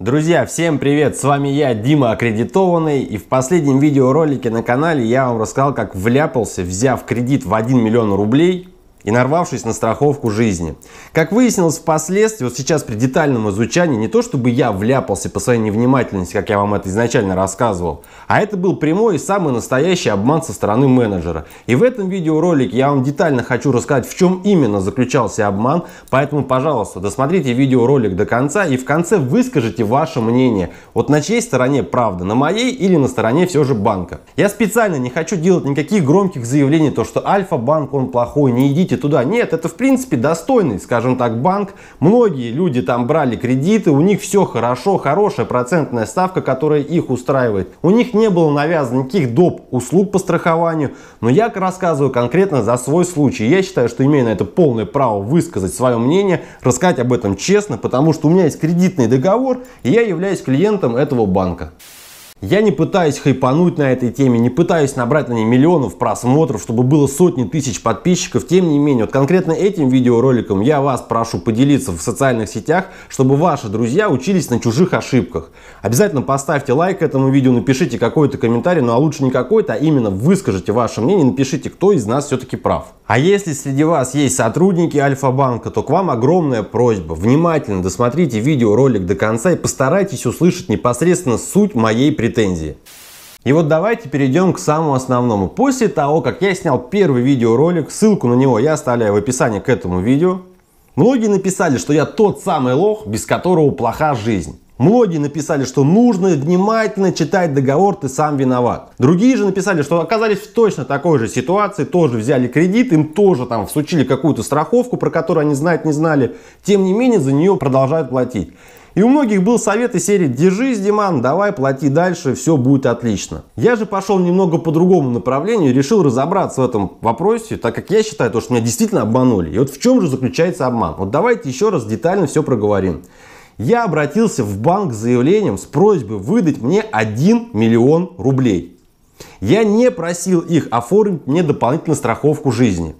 Друзья, всем привет! С вами я, Дима Аккредитованный, и в последнем видеоролике на канале я вам рассказал, как вляпался, взяв кредит в 1 миллион рублей и нарвавшись на страховку жизни. Как выяснилось впоследствии, вот сейчас при детальном изучении, не то чтобы я вляпался по своей невнимательности, как я вам это изначально рассказывал, а это был прямой и самый настоящий обман со стороны менеджера. И в этом видеоролике я вам детально хочу рассказать, в чем именно заключался обман, поэтому, пожалуйста, досмотрите видеоролик до конца и в конце выскажите ваше мнение. Вот на чьей стороне правда, на моей или на стороне все же банка. Я специально не хочу делать никаких громких заявлений, то что Альфа-банк он плохой, не идите туда. Нет, это в принципе достойный, скажем так, банк. Многие люди там брали кредиты, у них все хорошо, хорошая процентная ставка, которая их устраивает. У них не было навязано никаких доп. Услуг по страхованию, но я рассказываю конкретно за свой случай. Я считаю, что имею на это полное право высказать свое мнение, рассказать об этом честно, потому что у меня есть кредитный договор, и я являюсь клиентом этого банка. Я не пытаюсь хайпануть на этой теме, не пытаюсь набрать на ней миллионов просмотров, чтобы было сотни тысяч подписчиков. Тем не менее, вот конкретно этим видеороликом я вас прошу поделиться в социальных сетях, чтобы ваши друзья учились на чужих ошибках. Обязательно поставьте лайк этому видео, напишите какой-то комментарий, ну а лучше не какой-то, а именно выскажите ваше мнение, напишите, кто из нас все-таки прав. А если среди вас есть сотрудники Альфа-банка, то к вам огромная просьба. Внимательно досмотрите видеоролик до конца и постарайтесь услышать непосредственно суть моей претензии. И вот давайте перейдем к самому основному. После того, как я снял первый видеоролик, ссылку на него я оставляю в описании к этому видео, многие написали, что я тот самый лох, без которого плоха жизнь. Многие написали, что нужно внимательно читать договор, ты сам виноват. Другие же написали, что оказались в точно такой же ситуации, тоже взяли кредит, им тоже там всучили какую-то страховку, про которую они знать не знали. Тем не менее, за нее продолжают платить. И у многих был совет из серии «Держись, Диман, давай, плати дальше, все будет отлично». Я же пошел немного по другому направлению и решил разобраться в этом вопросе, так как я считаю, что меня действительно обманули. И вот в чем же заключается обман? Вот давайте еще раз детально все проговорим. Я обратился в банк с заявлением с просьбой выдать мне 1 миллион рублей. Я не просил их оформить мне дополнительно страховку жизни.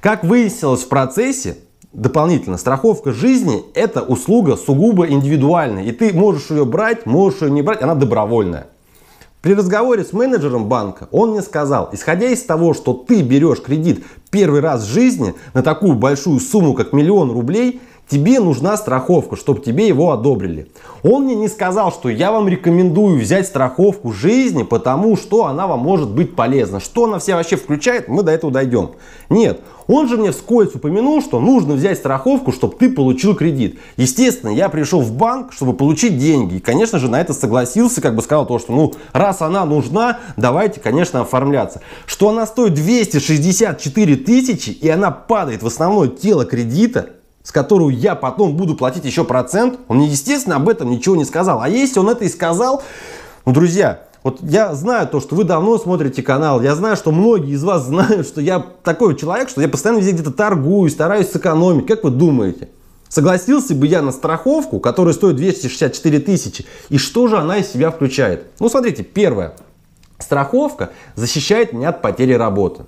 Как выяснилось в процессе, дополнительно страховка жизни – это услуга сугубо индивидуальная. И ты можешь ее брать, можешь ее не брать, она добровольная. При разговоре с менеджером банка он мне сказал, исходя из того, что ты берешь кредит первый раз в жизни на такую большую сумму, как 1 миллион рублей, тебе нужна страховка, чтобы тебе его одобрили. Он мне не сказал, что я вам рекомендую взять страховку жизни, потому что она вам может быть полезна. Что она вся вообще включает, мы до этого дойдем. Нет, он же мне вскользь упомянул, что нужно взять страховку, чтобы ты получил кредит. Естественно, я пришел в банк, чтобы получить деньги. И, конечно же, на это согласился, как бы сказал то, что ну раз она нужна, давайте, конечно, оформляться. Что она стоит 264 тысячи и она падает в основное тело кредита, с которого я потом буду платить еще процент, он мне, естественно, об этом ничего не сказал. А если он это и сказал, ну, друзья, вот я знаю то, что вы давно смотрите канал, я знаю, что многие из вас знают, что я такой человек, что я постоянно везде где-то торгую, стараюсь сэкономить. Как вы думаете, согласился бы я на страховку, которая стоит 264 тысячи, и что же она из себя включает? Ну, смотрите, первое. Страховка защищает меня от потери работы.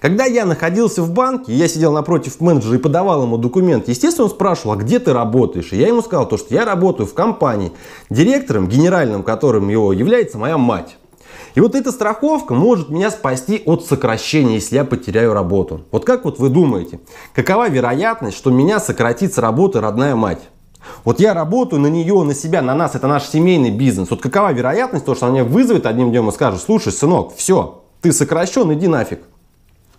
Когда я находился в банке, я сидел напротив менеджера и подавал ему документ, естественно, он спрашивал, а где ты работаешь? И я ему сказал, что я работаю в компании, директором, генеральным которым его является моя мать. И вот эта страховка может меня спасти от сокращения, если я потеряю работу. Вот как вот вы думаете, какова вероятность, что меня сократит с работы родная мать? Вот я работаю на нее, на себя, на нас, это наш семейный бизнес. Вот какова вероятность, что она меня вызовет одним днем и скажет, слушай, сынок, все, ты сокращен, иди нафиг.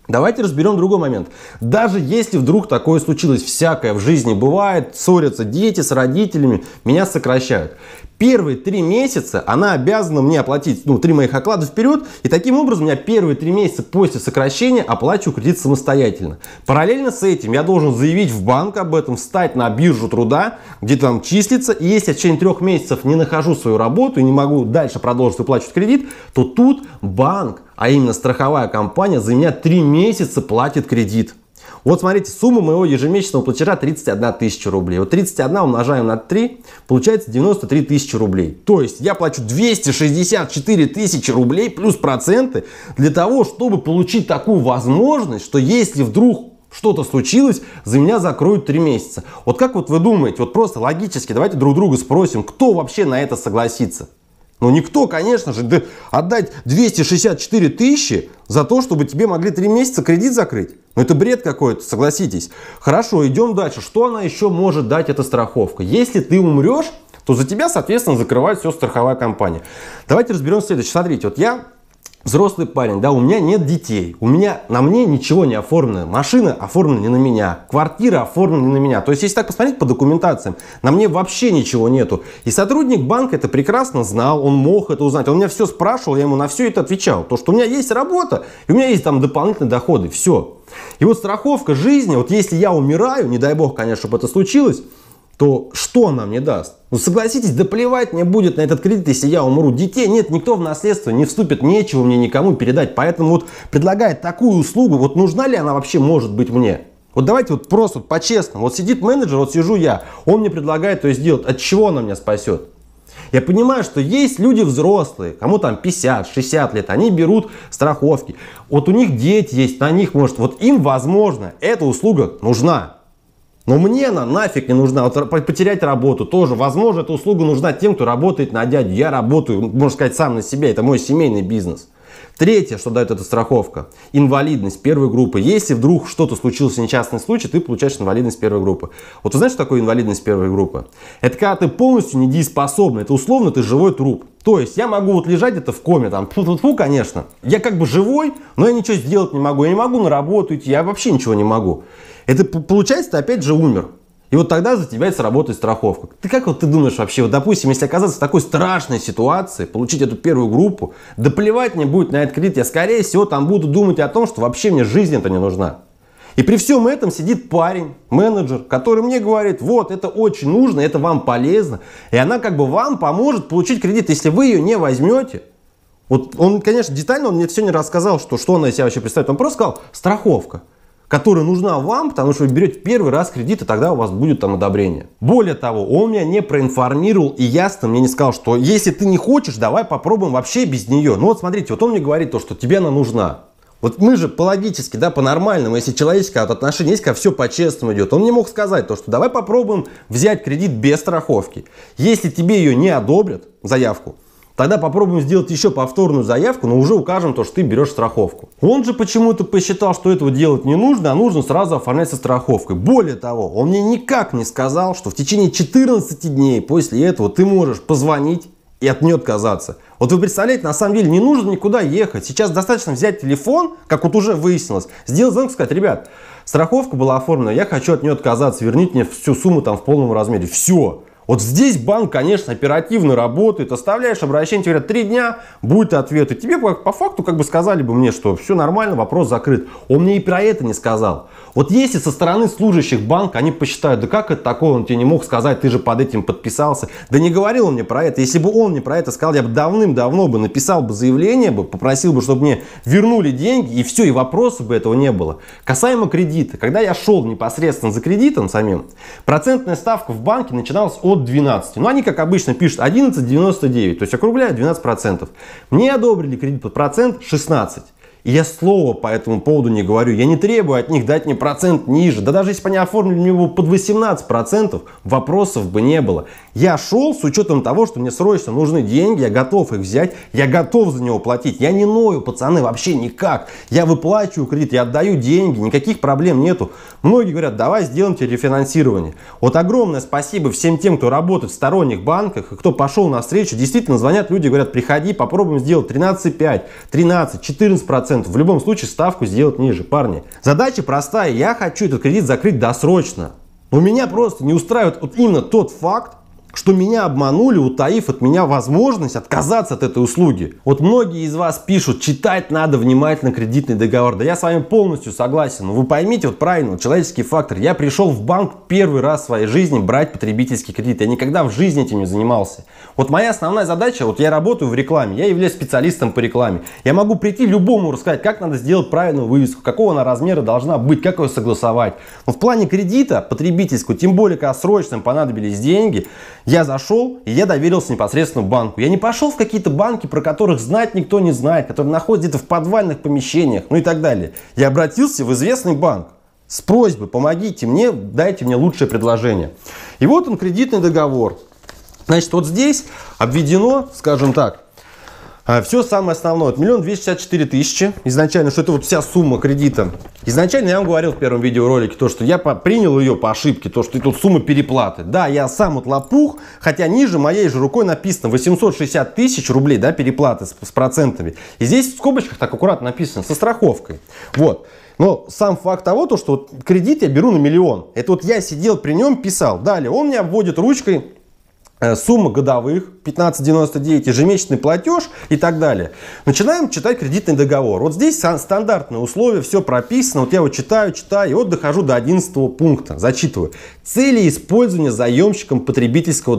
Давайте разберем другой момент. Даже если вдруг такое случилось, всякое в жизни бывает, ссорятся дети с родителями, меня сокращают. Первые 3 месяца она обязана мне оплатить, 3 моих оклада вперед, и таким образом я первые 3 месяца после сокращения оплачу кредит самостоятельно. Параллельно с этим я должен заявить в банк об этом, встать на биржу труда, где там числится, и если я в течение 3 месяцев не нахожу свою работу и не могу дальше продолжить выплачивать кредит, то тут банк, а именно страховая компания, за меня 3 месяца платит кредит. Вот смотрите, сумма моего ежемесячного платежа 31 тысяча рублей. Вот 31 умножаем на 3, получается 93 тысячи рублей. То есть я плачу 264 тысячи рублей плюс проценты для того, чтобы получить такую возможность, что если вдруг что-то случилось, за меня закроют 3 месяца. Вот как вот вы думаете, вот просто логически давайте друг друга спросим, кто вообще на это согласится? Ну никто, конечно же, да, отдать 264 тысячи за то, чтобы тебе могли 3 месяца кредит закрыть. Ну это бред какой-то, согласитесь. Хорошо, идем дальше. Что она еще может дать, эта страховка? Если ты умрешь, то за тебя, соответственно, закрывает все страховая компания. Давайте разберем следующее. Смотрите, вот я взрослый парень, да, у меня нет детей, у меня, на мне ничего не оформлено, машина оформлена не на меня, квартира оформлена не на меня. То есть, если так посмотреть по документациям, на мне вообще ничего нету. И сотрудник банка это прекрасно знал, он мог это узнать, он меня все спрашивал, я ему на все это отвечал. То, что у меня есть работа, и у меня есть там дополнительные доходы, все. И вот страховка жизни, вот если я умираю, не дай бог, конечно, чтобы это случилось, то что она мне даст? Ну согласитесь, да плевать мне будет на этот кредит, если я умру. Детей нет, никто в наследство не вступит, нечего мне никому передать. Поэтому вот предлагает такую услугу, вот нужна ли она вообще может быть мне? Вот давайте вот просто по-честному. Вот сидит менеджер, вот сижу я, он мне предлагает то сделать. От чего она меня спасет? Я понимаю, что есть люди взрослые, кому там 50-60 лет, они берут страховки. Вот у них дети есть, на них может, вот им возможно эта услуга нужна. Но мне она нафиг не нужна. Вот потерять работу тоже. Возможно, эта услуга нужна тем, кто работает на дядю. Я работаю, можно сказать, сам на себя. Это мой семейный бизнес. Третье, что дает эта страховка. Инвалидность первой группы. Если вдруг что-то случилось, несчастный случай, ты получаешь инвалидность первой группы. Вот вы знаете, что такое инвалидность первой группы? Это когда ты полностью недееспособный. Это условно ты живой труп. То есть я могу вот лежать это в коме, там, фу-фу-фу, конечно. Я как бы живой, но я ничего сделать не могу. Я не могу на работу идти, я вообще ничего не могу. Это получается, ты опять же умер. И вот тогда за тебя сработает страховка. Ты как вот ты думаешь вообще, вот допустим, если оказаться в такой страшной ситуации, получить эту первую группу, да плевать мне будет на этот кредит, я скорее всего там буду думать о том, что вообще мне жизнь-то не нужна. И при всем этом сидит парень, менеджер, который мне говорит, вот это очень нужно, это вам полезно, и она как бы вам поможет получить кредит, если вы ее не возьмете. Вот он, конечно, детально он мне все не рассказал, что она из себя вообще представляет, он просто сказал, страховка, которая нужна вам, потому что вы берете первый раз кредит, и тогда у вас будет там одобрение. Более того, он меня не проинформировал и ясно мне не сказал, что если ты не хочешь, давай попробуем вообще без нее. Ну вот смотрите, вот он мне говорит то, что тебе она нужна. Вот мы же по-логически, да, по-нормальному, если человеческое отношение есть, когда все по-честному идет, он мне мог сказать то, что давай попробуем взять кредит без страховки. Если тебе ее не одобрят, заявку, тогда попробуем сделать еще повторную заявку, но уже укажем то, что ты берешь страховку. Он же почему-то посчитал, что этого делать не нужно, а нужно сразу оформлять со страховкой. Более того, он мне никак не сказал, что в течение 14 дней после этого ты можешь позвонить и от нее отказаться. Вот вы представляете, на самом деле не нужно никуда ехать. Сейчас достаточно взять телефон, как вот уже выяснилось, сделать звонок и сказать, ребят, страховка была оформлена, я хочу от нее отказаться, верните мне всю сумму там в полном размере. Все. Вот здесь банк, конечно, оперативно работает, оставляешь обращение, тебе говорят, 3 дня, будет ответ. И тебе по факту как бы сказали бы мне, что все нормально, вопрос закрыт. Он мне и про это не сказал. Вот если со стороны служащих банка они посчитают, да как это такое, он тебе не мог сказать, ты же под этим подписался. Да не говорил он мне про это. Если бы он мне про это сказал, я бы давным-давно бы написал бы заявление, бы попросил бы, чтобы мне вернули деньги, и все, и вопросов бы этого не было. Касаемо кредита, когда я шел непосредственно за кредитом самим, процентная ставка в банке начиналась от 12. Но они, как обычно, пишут 11,99, то есть округляют 12%. Мне одобрили кредит под процент 16. И я слова по этому поводу не говорю. Я не требую от них дать мне процент ниже. Да даже если бы они оформили его под 18%, вопросов бы не было. Я шел с учетом того, что мне срочно нужны деньги, я готов их взять, я готов за него платить. Я не ною, пацаны, вообще никак. Я выплачиваю кредит, я отдаю деньги, никаких проблем нету. Многие говорят, давай сделаем тебе рефинансирование. Вот огромное спасибо всем тем, кто работает в сторонних банках, и кто пошел навстречу. Действительно звонят люди, говорят, приходи, попробуем сделать 13,5, 13, 14%. В любом случае ставку сделать ниже, парни. Задача простая, я хочу этот кредит закрыть досрочно. Но меня просто не устраивает вот именно тот факт, что меня обманули, утаив от меня возможность отказаться от этой услуги. Вот многие из вас пишут, читать надо внимательно кредитный договор. Да я с вами полностью согласен, но вы поймите вот правильно, человеческий фактор. Я пришел в банк первый раз в своей жизни брать потребительский кредит. Я никогда в жизни этим не занимался. Вот моя основная задача, вот я работаю в рекламе, я являюсь специалистом по рекламе. Я могу прийти любому рассказать, как надо сделать правильную вывеску, какого она размера должна быть, как ее согласовать. Но в плане кредита потребительского, тем более, когда срочно понадобились деньги, я зашел и я доверился непосредственно банку. Я не пошел в какие-то банки, про которых знать никто не знает, которые находятся где-то в подвальных помещениях, ну и так далее. Я обратился в известный банк. с просьбой, помогите мне, дайте мне лучшее предложение. И вот он, кредитный договор. Значит, вот здесь обведено, скажем так, все самое основное. 1 264 000 изначально, что это вот вся сумма кредита. Изначально я вам говорил в первом видеоролике, то, что я принял ее по ошибке, то, что тут сумма переплаты. Да, я сам вот лопух, хотя ниже моей же рукой написано 860 000 рублей, да, переплаты с процентами. И здесь в скобочках так аккуратно написано, со страховкой. Вот. Но сам факт того, то, что вот кредит я беру на 1 000 000. Это вот я сидел при нем, писал. Далее он мне обводит ручкой сумма годовых 15,99, ежемесячный платеж и так далее. Начинаем читать кредитный договор. Вот здесь стандартные условия, все прописано. Вот я его читаю, и вот дохожу до 11 пункта. Зачитываю. Цели использования заемщиком потребительского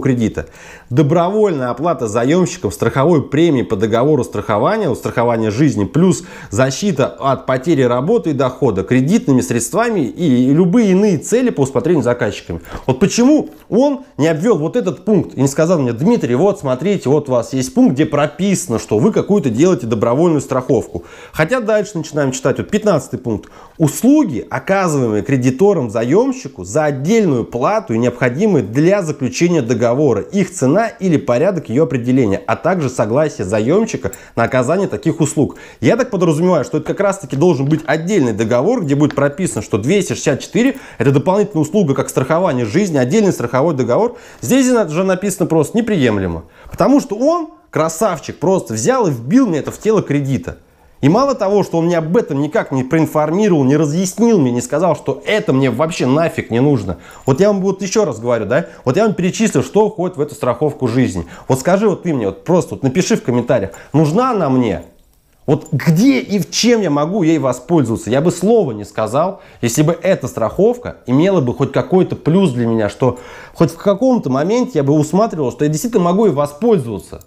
кредита. Добровольная оплата заемщиком страховой премии по договору страхования, страхования жизни, плюс защита от потери работы и дохода кредитными средствами и любые иные цели по усмотрению заказчиками. Вот почему он не обвел вот этот пункт и не сказал мне: Дмитрий, вот смотрите, вот у вас есть пункт, где прописано, что вы какую-то делаете добровольную страховку. Хотя дальше начинаем читать. Вот 15 пункт. Услуги, оказываемые кредитором заемщику за отдельную плату и необходимые для заключения договора, их цена или порядок ее определения, а также согласие заемщика на оказание таких услуг. Я так подразумеваю, что это как раз таки должен быть отдельный договор, где будет прописано, что 264 это дополнительная услуга, как страхование жизни, отдельный страховой договор. Здесь же написано просто неприемлемо, потому что он, красавчик, просто взял и вбил мне это в тело кредита. И мало того, что он мне об этом никак не проинформировал, не разъяснил мне, не сказал, что это мне вообще нафиг не нужно. Вот я вам вот еще раз говорю, да, вот я вам перечислил, что входит в эту страховку жизни. Вот скажи вот ты мне, вот просто вот напиши в комментариях, нужна она мне? Вот где и в чем я могу ей воспользоваться? Я бы слова не сказал, если бы эта страховка имела бы хоть какой-то плюс для меня, что хоть в каком-то моменте я бы усматривал, что я действительно могу ей воспользоваться.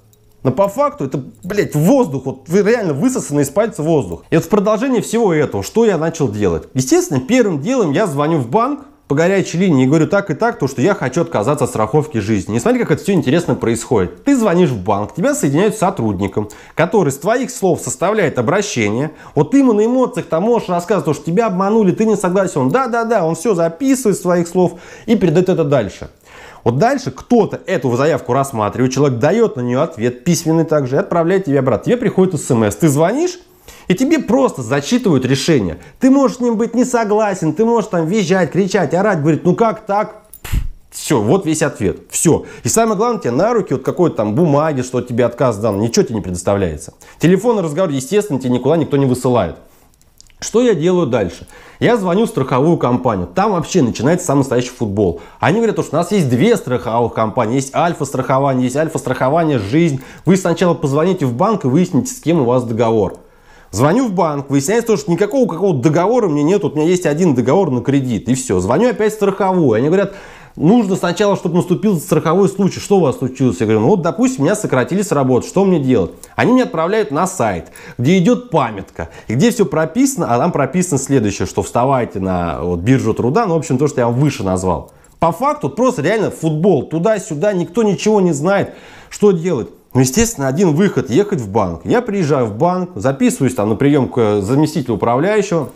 Но по факту это, блядь, воздух, вот реально высосанный из пальца воздух. И вот в продолжение всего этого, что я начал делать? Естественно, первым делом я звоню в банк по горячей линии и говорю так и так, то, что я хочу отказаться от страховки жизни. И смотри, как это все интересно происходит. Ты звонишь в банк, тебя соединяют с сотрудником, который с твоих слов составляет обращение. Вот ты ему на эмоциях там можешь рассказывать, что тебя обманули, ты не согласен. Он да-да-да, он все записывает с твоих слов и передает это дальше. Вот дальше кто-то эту заявку рассматривает, человек дает на нее ответ письменный также и отправляет тебе обратно. Тебе приходит смс, ты звонишь, и тебе просто зачитывают решение. Ты можешь с ним быть не согласен, ты можешь там визжать, кричать, орать, говорить, ну как так? Все, вот весь ответ, все. И самое главное, тебе на руки вот какой-то там бумаги, что тебе отказ дан, ничего тебе не предоставляется. Телефонный разговор, естественно, тебе никуда никто не высылает. Что я делаю дальше? Я звоню в страховую компанию. Там вообще начинается самый настоящий футбол. Они говорят, что у нас есть две страховых компании. Есть Альфа-страхование, есть Альфа-страхование жизнь. Вы сначала позвоните в банк и выясните, с кем у вас договор. Звоню в банк, выясняется, что никакого договора мне нет, у меня есть один договор на кредит, и все. Звоню опять в страховую, они говорят, нужно сначала, чтобы наступил страховой случай, что у вас случилось? Я говорю, ну вот, допустим, меня сократили с работы, что мне делать? Они меня отправляют на сайт, где идет памятка, и где все прописано, а там прописано следующее, что вставайте на вот, биржу труда, ну, в общем, то, что я вам выше назвал. По факту, просто реально футбол, туда-сюда, никто ничего не знает, что делать. Ну, естественно, один выход – ехать в банк. Я приезжаю в банк, записываюсь там на прием к заместителю управляющего,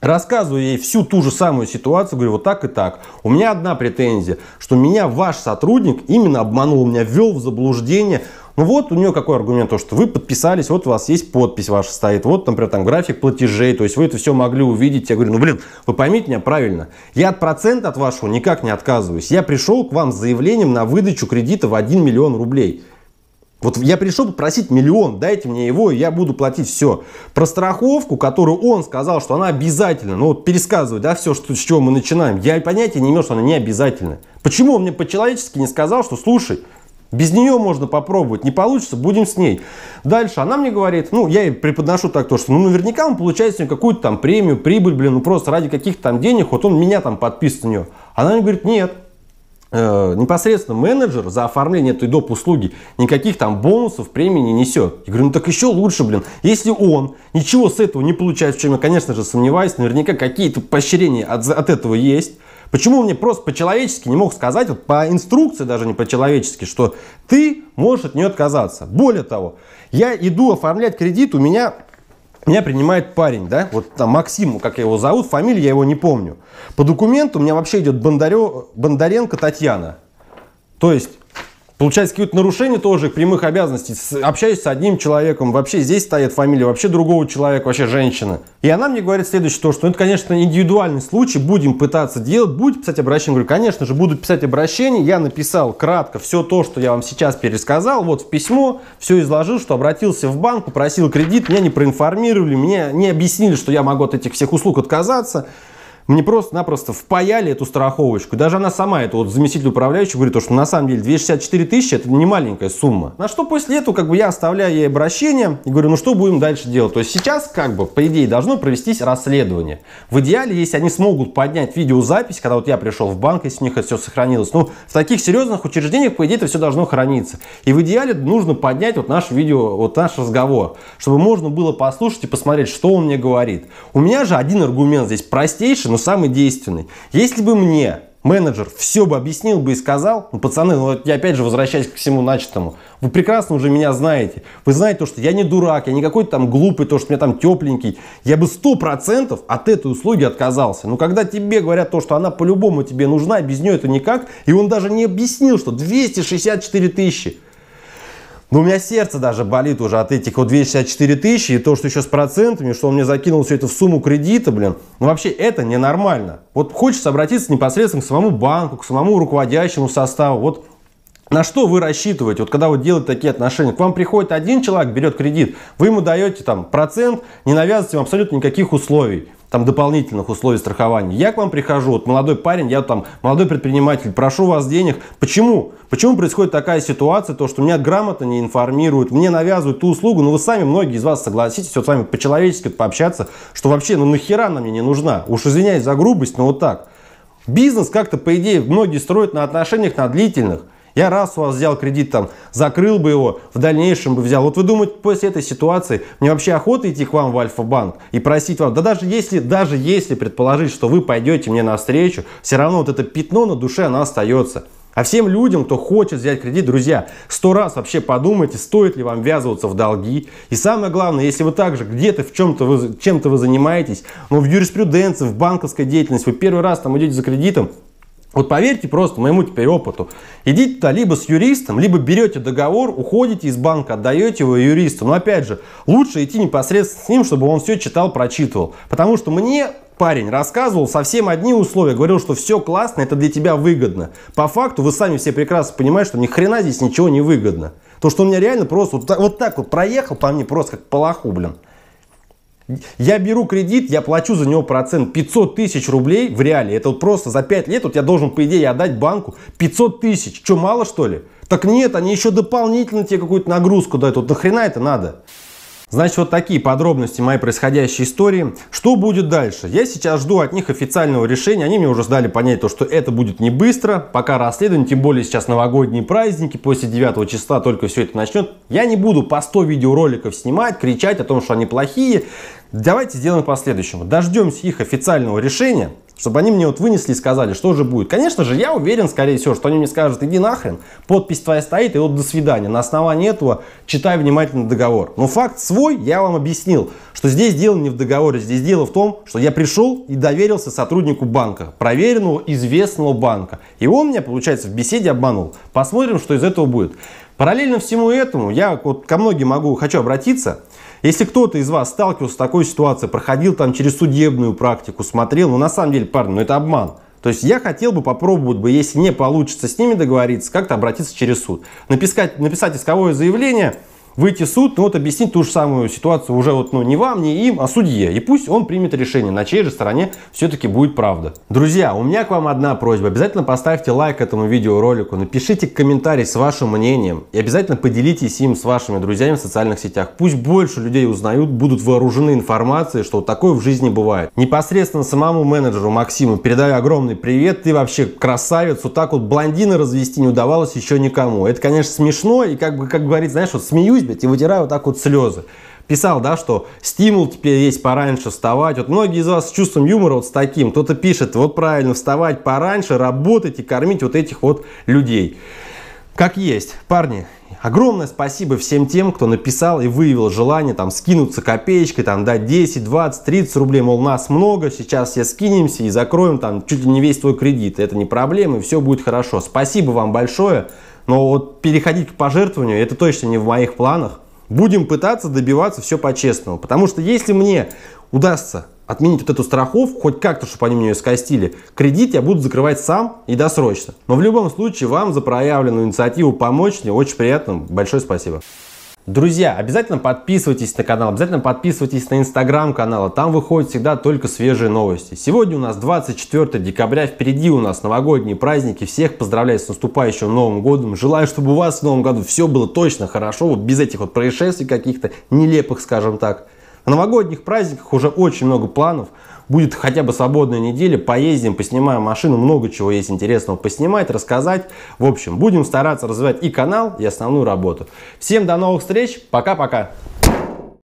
рассказываю ей всю ту же самую ситуацию, говорю, вот так и так. У меня одна претензия, что меня ваш сотрудник именно обманул, меня ввел в заблуждение. Ну вот у нее какой аргумент, то, что вы подписались, вот у вас есть подпись ваша стоит, вот, например, там график платежей, то есть вы это все могли увидеть. Я говорю, ну блин, вы поймите меня правильно, я от процента от вашего никак не отказываюсь. Я пришел к вам с заявлением на выдачу кредита в 1 миллион рублей. Вот я пришел попросить 1 000 000, дайте мне его, и я буду платить все. Про страховку, которую он сказал, что она обязательна, ну вот пересказывать, да, все, что, с чего мы начинаем, я понятия не имел, что она не обязательна. Почему он мне по-человечески не сказал, что слушай, без нее можно попробовать, не получится, будем с ней. Дальше она мне говорит, ну я ей преподношу так то, что ну наверняка он получает с нее какую-то там премию, прибыль, блин, ну просто ради каких-то там денег, вот он меня там подписывает на нее. Она мне говорит, нет. Непосредственно менеджер за оформление этой доп. Услуги никаких там бонусов, премий не несет. Я говорю, ну так еще лучше, блин, если он ничего с этого не получает, в чем я, конечно же, сомневаюсь, наверняка какие-то поощрения от этого есть. Почему мне просто по-человечески не мог сказать, вот по инструкции даже не по-человечески, что ты можешь от нее отказаться. Более того, я иду оформлять кредит, у меня Меня принимает парень, да, вот там Максим, как его зовут, фамилию я его не помню. По документу у меня вообще идет Бондаренко Татьяна. То есть, получается, какие-то нарушения тоже прямых обязанностей. Общаюсь с одним человеком, вообще здесь стоит фамилия, вообще другого человека, вообще женщина. И она мне говорит следующее, что это, конечно, индивидуальный случай, будем пытаться делать, будете писать обращение. Говорю, конечно же, будут писать обращение. Я написал кратко все то, что я вам сейчас пересказал, вот в письмо, все изложил, что обратился в банк, попросил кредит, меня не проинформировали, меня не объяснили, что я могу от этих всех услуг отказаться. Мне просто-напросто впаяли эту страховочку. Даже она сама, это вот заместитель управляющего, говорит, что на самом деле 264 тысячи – это не маленькая сумма. На что после этого как бы я оставляю ей обращение и говорю, ну что будем дальше делать? То есть сейчас как бы по идее должно провестись расследование. В идеале, если они смогут поднять видеозапись, когда вот я пришел в банк, если у них это все сохранилось. Ну, в таких серьезных учреждениях, по идее, это все должно храниться. И в идеале нужно поднять вот наш видео, вот наш разговор, чтобы можно было послушать и посмотреть, что он мне говорит. У меня же один аргумент здесь простейший, самый действенный. Если бы мне менеджер все бы объяснил бы и сказал, ну, пацаны, ну, я опять же возвращаюсь к всему начатому, вы прекрасно уже меня знаете, вы знаете то, что я не дурак, я не какой-то там глупый, то, что меня там тепленький, я бы 100% от этой услуги отказался. Но когда тебе говорят то, что она по-любому тебе нужна, без нее это никак, и он даже не объяснил, что 264 тысячи, но у меня сердце даже болит уже от этих вот 264 тысячи и то, что еще с процентами, что он мне закинул все это в сумму кредита, блин. Ну вообще это ненормально. Вот хочется обратиться непосредственно к самому банку, к самому руководящему составу. Вот на что вы рассчитываете, вот когда вы делаете такие отношения? К вам приходит один человек, берет кредит, вы ему даете там процент, не навязываете ему абсолютно никаких условий, там дополнительных условий страхования. Я к вам прихожу, вот молодой парень, я там молодой предприниматель, прошу вас денег. Почему? Почему происходит такая ситуация, то что меня грамотно не информируют, мне навязывают ту услугу, но вы сами, многие из вас согласитесь, вот с вами по-человечески пообщаться, что вообще, ну нахера она мне не нужна? Уж извиняюсь за грубость, но вот так. Бизнес как-то, по идее, многие строят на отношениях, на длительных. Я раз у вас взял кредит, там, закрыл бы его, в дальнейшем бы взял. Вот вы думаете, после этой ситуации мне вообще охота идти к вам в Альфа-банк и просить вам? Да даже если предположить, что вы пойдете мне навстречу, все равно вот это пятно на душе, оно остается. А всем людям, кто хочет взять кредит, друзья, 100 раз вообще подумайте, стоит ли вам ввязываться в долги. И самое главное, если вы также где-то в чем-то, чем-то вы занимаетесь, но в юриспруденции, в банковской деятельности, вы первый раз там идете за кредитом, вот поверьте просто моему теперь опыту. Идите туда либо с юристом, либо берете договор, уходите из банка, отдаете его юристу. Но опять же, лучше идти непосредственно с ним, чтобы он все читал, прочитывал. Потому что мне парень рассказывал совсем одни условия, говорил, что все классно, это для тебя выгодно. По факту вы сами все прекрасно понимаете, что ни хрена здесь ничего не выгодно. То, что он меня реально просто вот так проехал по мне, просто как по лоху, блин. Я беру кредит, я плачу за него процент 500 тысяч рублей в реале. Это вот просто за 5 лет вот я должен, по идее, отдать банку 500 тысяч. Что, мало что ли? Так нет, они еще дополнительно тебе какую-то нагрузку дают. Вот нахрена это надо? Значит, вот такие подробности моей происходящей истории. Что будет дальше? Я сейчас жду от них официального решения. Они мне уже дали понять, то, что это будет не быстро. Пока расследование, тем более сейчас новогодние праздники. После 9 числа только все это начнет. Я не буду по 100 видеороликов снимать, кричать о том, что они плохие. Давайте сделаем по-следующему. Дождемся их официального решения, чтобы они мне вот вынесли и сказали, что же будет. Конечно же, я уверен, скорее всего, что они мне скажут, иди нахрен, подпись твоя стоит, и вот до свидания. На основании этого читай внимательно договор. Но факт свой я вам объяснил, что здесь дело не в договоре, здесь дело в том, что я пришел и доверился сотруднику банка, проверенного, известного банка. И он меня, получается, в беседе обманул. Посмотрим, что из этого будет. Параллельно всему этому я вот ко многим хочу обратиться. Если кто-то из вас сталкивался с такой ситуацией, проходил там через судебную практику, смотрел, ну на самом деле, парни, ну это обман. То есть я хотел бы попробовать, если не получится с ними договориться, как-то обратиться через суд. Написать исковое заявление, выйти в суд, ну вот объяснить ту же самую ситуацию уже вот, ну, не вам, не им, а судье. И пусть он примет решение, на чьей же стороне все-таки будет правда. Друзья, у меня к вам одна просьба. Обязательно поставьте лайк этому видеоролику, напишите комментарий с вашим мнением и обязательно поделитесь им с вашими друзьями в социальных сетях. Пусть больше людей узнают, будут вооружены информацией, что вот такое в жизни бывает. Непосредственно самому менеджеру Максиму передаю огромный привет. Ты вообще красавец. Вот так вот блондина развести не удавалось еще никому. Это, конечно, смешно и как говорится, знаешь, вот смеюсь и вытираю вот так вот слезы. Писал, да, что стимул теперь есть пораньше вставать. Вот многие из вас с чувством юмора вот с таким. Кто-то пишет, вот правильно, вставать пораньше, работать и кормить вот этих вот людей. как есть. Парни, огромное спасибо всем тем, кто написал и выявил желание там скинуться копеечкой, там дать 10, 20, 30 рублей, мол, нас много, сейчас все скинемся и закроем там чуть ли не весь твой кредит. Это не проблема, и все будет хорошо. Спасибо вам большое, но вот переходить к пожертвованию, это точно не в моих планах. Будем пытаться добиваться все по-честному, потому что если мне удастся отменить вот эту страховку, хоть как-то, чтобы они мне ее скостили, кредит я буду закрывать сам и досрочно. Но в любом случае, вам за проявленную инициативу помочь мне очень приятно. Большое спасибо. Друзья, обязательно подписывайтесь на канал, обязательно подписывайтесь на инстаграм-канал, там выходят всегда только свежие новости. Сегодня у нас 24 декабря, впереди у нас новогодние праздники, всех поздравляю с наступающим Новым годом, желаю, чтобы у вас в Новом году все было точно хорошо, без этих вот происшествий каких-то нелепых, скажем так. На новогодних праздниках уже очень много планов, будет хотя бы свободная неделя, поездим, поснимаем машину, много чего есть интересного поснимать, рассказать. В общем, будем стараться развивать и канал, и основную работу. Всем до новых встреч, пока-пока!